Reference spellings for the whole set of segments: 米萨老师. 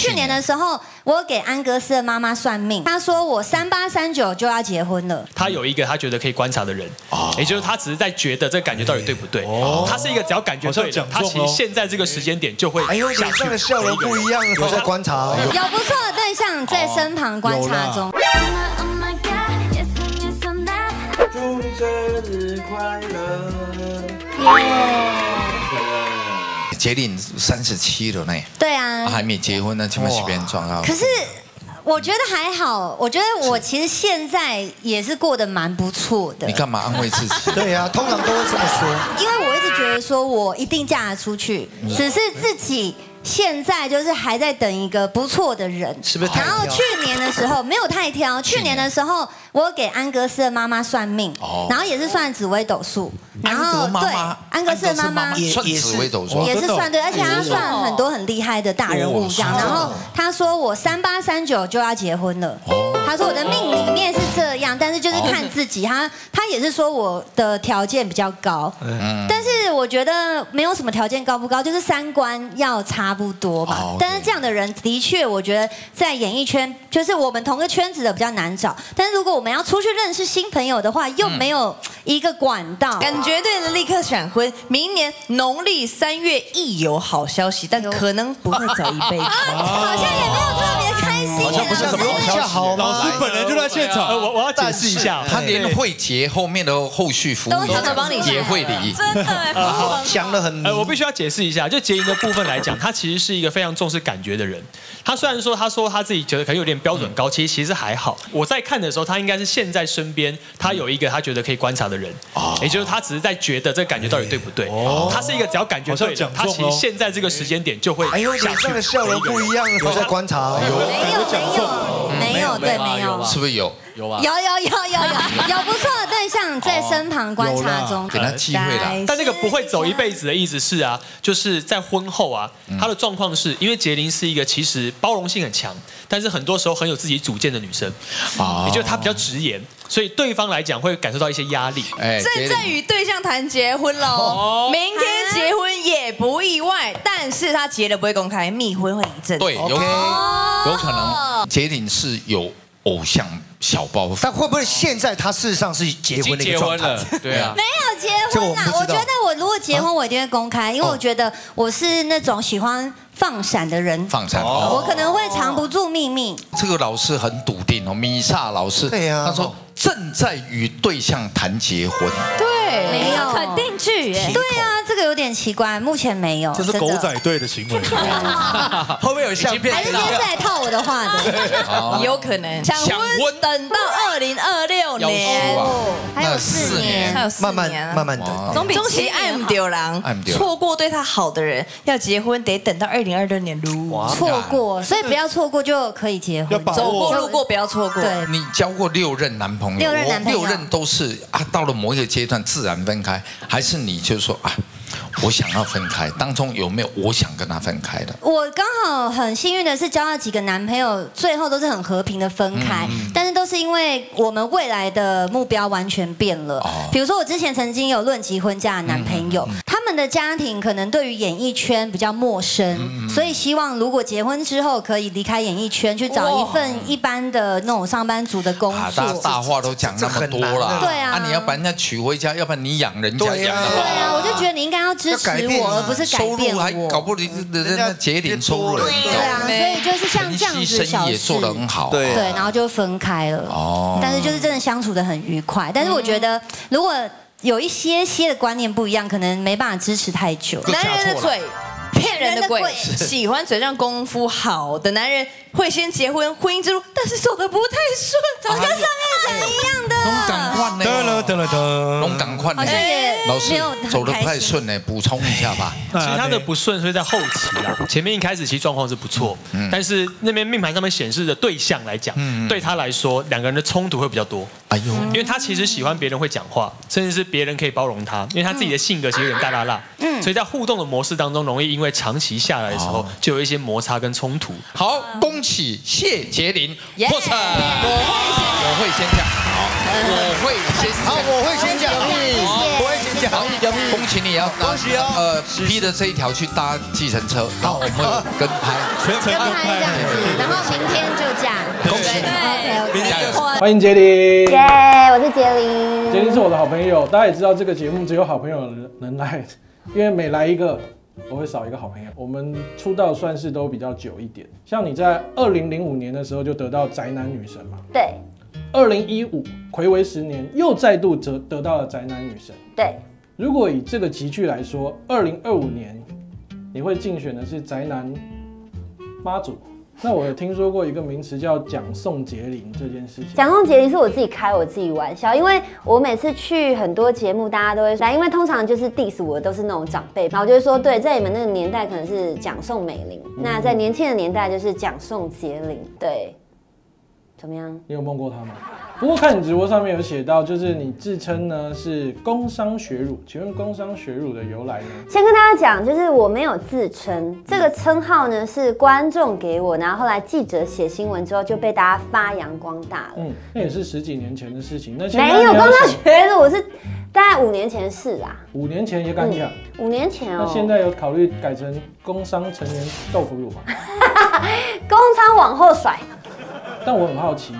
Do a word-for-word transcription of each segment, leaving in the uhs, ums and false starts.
去年的时候，我给安格斯的妈妈算命，她说我三八三九就要结婚了。她有一个她觉得可以观察的人，也就是她只是在觉得这个感觉到底对不对。她是一个只要感觉对了，她其实现在这个时间点就会。哎呦，脸上的笑容不一样，我在观察。有不错的对象在身旁观察中。 祝你生日快乐！耶！杰林三十七了呢。对啊，还没结婚呢，就被随便撞到。可是我觉得还好，我觉得我其实现在也是过得蛮不错的。你干嘛安慰自己？对啊，通常都会这么说。因为我一直觉得说我一定嫁得出去，只是自己。 现在就是还在等一个不错的人，是不是？然后去年的时候没有太挑，去年的时候我给安格斯的妈妈算命，然后也是算紫微斗数，然后对安格斯的妈妈也也是也是算对，而且她算很多很厉害的大人物这样。然后她说我三八三九就要结婚了，她说我的命里面是这样，但是就是看自己，她她也是说我的条件比较高，但是我觉得没有什么条件高不高，就是三观要差。 差不多吧，但是这样的人的确，我觉得在演艺圈，就是我们同个圈子的比较难找。但是如果我们要出去认识新朋友的话，又没有一个管道，感觉对了，立刻闪婚。明年农历三月亦有好消息，但可能不会早一辈子。好像也没有特别开心。好像不是什么好消息，老师本人就在现场。我我要解释一下，他连会结后面的后续服务都他们帮你结会离，真的想得很。我必须要解释一下，就结营的部分来讲，他。 其实是一个非常重视感觉的人。他虽然说他说他自己觉得可能有点标准高，其实其实还好。我在看的时候，他应该是现在身边他有一个他觉得可以观察的人，也就是他只是在觉得这个感觉到底对不对。他是一个只要感觉对了，他其实现在这个时间点就会。哎呦，脸上的笑容不一样，我在观察。没有没有没有对没有，是不是有？ 有有有有有有不错的对象在身旁观察中，给他机会啦。但那个不会走一辈子的意思是啊，就是在婚后啊，她的状况是因为杰琳是一个其实包容性很强，但是很多时候很有自己主见的女生，也就是她比较直言，所以对方来讲会感受到一些压力。正在与对象谈结婚喽，明天结婚也不意外，但是她结了不会公开，密婚会一阵。对，有有可能杰琳是有。 偶像小包袱，但会不会现在他事实上是结婚的一个状态？对啊，没有结婚啦。我觉得我如果结婚，我一定会公开，因为我觉得我是那种喜欢放闪的人。放闪，我可能会藏不住秘密。这个老师很笃定哦，米萨老师，对啊，他说正在与对象谈结婚。对，没有肯定句。对啊，这个有点奇怪，目前没有。这是狗仔队的行为。后面有相片，还是今天来套我的话的？有可能。 想婚等到二零二六年，还有四年，还有四年，慢慢慢慢等，总比终其爱慕丢郎，错过对他好的人，要结婚得等到二零二六年喽。错过，所以不要错过就可以结婚，走过路过不要错过。对，你交过六任男朋友，六任男朋友，六任都是啊，到了某一个阶段自然分开，还是你就说啊。 我想要分开，当中有没有我想跟他分开的？我刚好很幸运的是交了几个男朋友，最后都是很和平的分开，但是都是因为我们未来的目标完全变了。比如说我之前曾经有论及婚嫁的男朋友，他们的家庭可能对于演艺圈比较陌生，所以希望如果结婚之后可以离开演艺圈，去找一份一般的那种上班族的工作。大话都讲那么多了，对啊，你要把人家娶回家，要不然你养人家养的。对啊，我就觉得你应该。 要支持我，而不是改变我。收入还搞不定，人家节点收入。对啊，所以就是像这样子小事也做得很好。对，然后就分开了。哦。但是就是真的相处得很愉快。但是我觉得，如果有一些些的观念不一样，可能没办法支持太久。男人的嘴，骗人的鬼。喜欢嘴上功夫好的男人，会先结婚，婚姻之路，但是走得不太顺，早跟上面讲一样的。龙港换呢？得了得了得。龙港换呢？ 老师走得不太顺呢，补充一下吧。其实他的不顺，所以在后期啦。前面一开始其实状况是不错，但是那边命盘上面显示的对象来讲，对他来说两个人的冲突会比较多。哎呦，因为他其实喜欢别人会讲话，甚至是别人可以包容他，因为他自己的性格其实有点大剌剌。嗯，所以在互动的模式当中，容易因为长期下来的时候，就有一些摩擦跟冲突。好，恭喜谢杰林获胜。我会先讲，我会先，好，我会先讲，我会先讲。下，恭喜你啊！恭喜啊！呃，披着这一条去搭计程车，然后我们跟拍，全程跟拍这样子，然后明天就嫁。恭喜你！欢迎杰林。耶，我是杰林。杰林是我的好朋友，大家也知道这个节目只有好朋友能来，因为每来一个。 我会少一个好朋友。我们出道算是都比较久一点，像你在二零零五年的时候就得到宅男女神嘛，对。二零一五，睽违十年，又再度得得到了宅男女神，对。如果以这个集聚来说，二零二五年你会竞选的是宅男妈祖。那我有听说过一个名词叫蒋宋杰林这件事情。蒋宋杰林是我自己开我自己玩笑，因为我每次去很多节目，大家都会说，因为通常就是 diss 我的都是那种长辈，然后我就会说，对，在你们那个年代可能是蒋宋美龄，嗯、那在年轻的年代就是蒋宋杰林，对，怎么样？你有梦过他吗？不过看你直播上面有写到，就是你自称呢是工商学儒，请问工商学儒的由来呢？先跟大家讲，就是我没有自称，这个称号呢是观众给我，然后后来记者写新闻之后就被大家发扬光大了。嗯，那也是十几年前的事情。那没有工商学儒，我是大概五年前是啦。五年前也敢讲、嗯？五年前哦。那现在有考虑改成工商成年豆腐乳吗？工商往后甩。但我很好奇。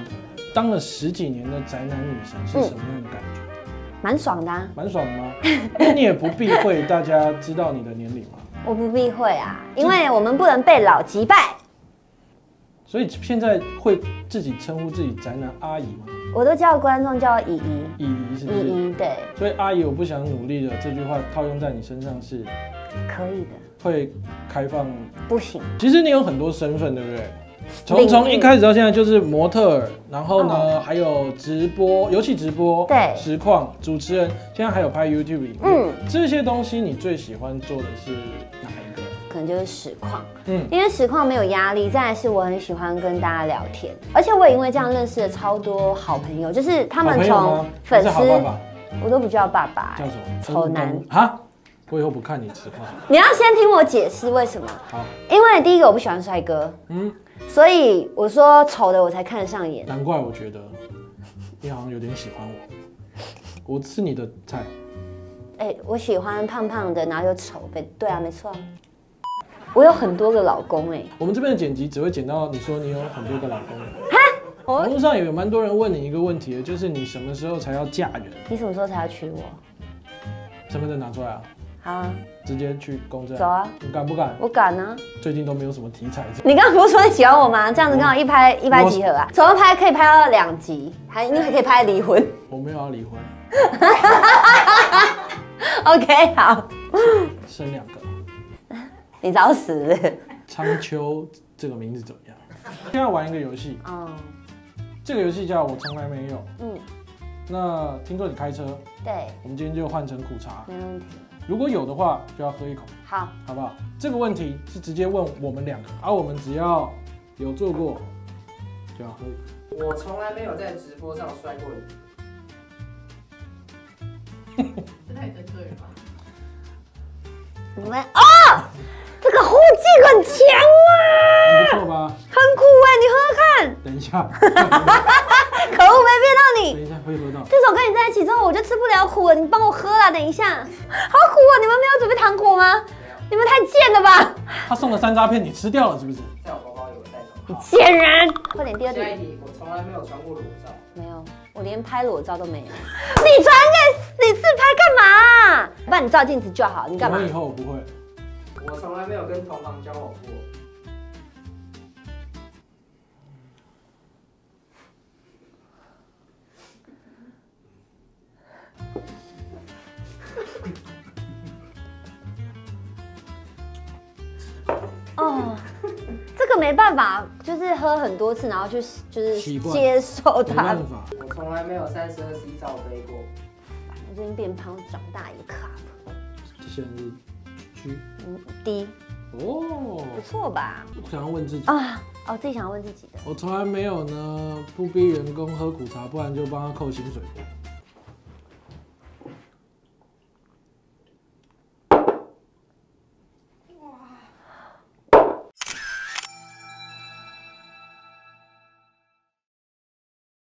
当了十几年的宅男女神是什么样的感觉？蛮、嗯、爽的、啊，蛮爽的吗？那你也不避讳大家知道你的年龄吗？我不避讳啊，因为我们不能被老击败。所以现在会自己称呼自己宅男阿姨吗？我都叫观众叫姨姨，姨姨是不是？姨姨对。所以阿姨我不想努力了这句话套用在你身上是可以的。会开放？不行。其实你有很多身份，对不对？ 从从一开始到现在就是模特儿，然后呢、哦、还有直播，游戏直播，对，实况主持人，现在还有拍 YouTube 影片，嗯，这些东西你最喜欢做的是哪一个？可能就是实况，嗯，因为实况没有压力，再来是我很喜欢跟大家聊天，而且我也因为这样认识了超多好朋友，就是他们从粉丝，爸爸我都不叫爸爸、欸，叫什么？丑男啊。 我以后不看你直播。你要先听我解释为什么。好，因为第一个我不喜欢帅哥，嗯，所以我说丑的我才看得上眼。难怪我觉得你好像有点喜欢我，我是你的菜。哎、欸，我喜欢胖胖的，然后又丑呗。对啊，没错、啊。我有很多个老公哎、欸。我们这边的剪辑只会剪到你说你有很多个老公。哈，网络上也有蛮多人问你一个问题，就是你什么时候才要嫁人？你什么时候才要娶我？身份证拿出来啊！ 好啊，直接去公证。走啊！你敢不敢？我敢啊！最近都没有什么题材。你刚刚不是说你喜欢我吗？这样子刚好一拍一拍即合啊！怎么拍可以拍到两集，还你还可以拍离婚。我没有要离婚。OK， 好。生两个。你找死！苍秋这个名字怎么样？现在玩一个游戏。哦。这个游戏叫我从来没有。嗯。那听说你开车。对。我们今天就换成苦茶。没问题。 如果有的话，就要喝一口，好，好不好？这个问题是直接问我们两个，而、啊、我们只要有做过，就要喝一口。我从来没有在直播上摔过你，这太针对了吧？你们哦，这个后劲很强啊，很不错吧？很苦哎、欸，你喝喝看。等一下。可恶，没骗到你！等一下会喝到。自从跟你在一起之后，我就吃不了苦了。你帮我喝啦，等一下。好苦啊！你们没有准备糖果吗？你们太贱了吧！他送了三扎片，你吃掉了是不是？在我包包有带走。你贱人！快点，第二题。下一题，我从来没有传过裸照。没有，我连拍裸照都没有。你传给你自拍干嘛、啊？不然你照镜子就好。你干嘛？我以后我不会。我从来没有跟同行交往过。 哦，这个没办法，就是喝很多次，然后去就是接受它。我从来没有三十二 C 罩杯过。我最近变胖，长大一个 cup。这些人是 G， 嗯 D。哦，不错吧？我想要问自己啊，哦，自己想要问自己的。我从来没有呢，不逼员工喝苦茶，不然就帮他扣薪水。